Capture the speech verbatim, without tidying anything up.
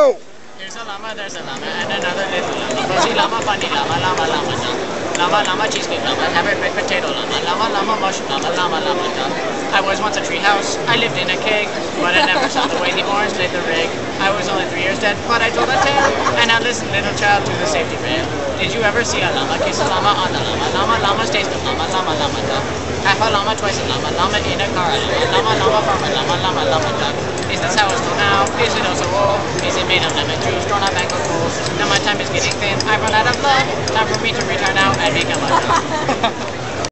go! There's a llama, there's a llama, and another little llama. Fuzzy llama, funny llama, llama, llama, llama. Llama, llama, cheesecake llama, hammered baked potato llama, llama, llama, mushroom llama, llama, llama, llama. I was once a tree house, I lived in a keg, but I never saw the way the orange laid the rig. I was only three years dead, but I told a tale, and now listen, little child, to the safety rail. Did you ever see a llama kiss a llama on the llama? Llama, llama, stays with llama, llama, llama, llama. Half a llama, twice a llama, llama in a car, a llama, llama, from a llama, llama, llama, llama. Is this how it's done now? Is it also old? Is it made of lemon juice, drawn out mango pools? Now my time is getting thin, I've run out of love. Time for me to return out and make a life.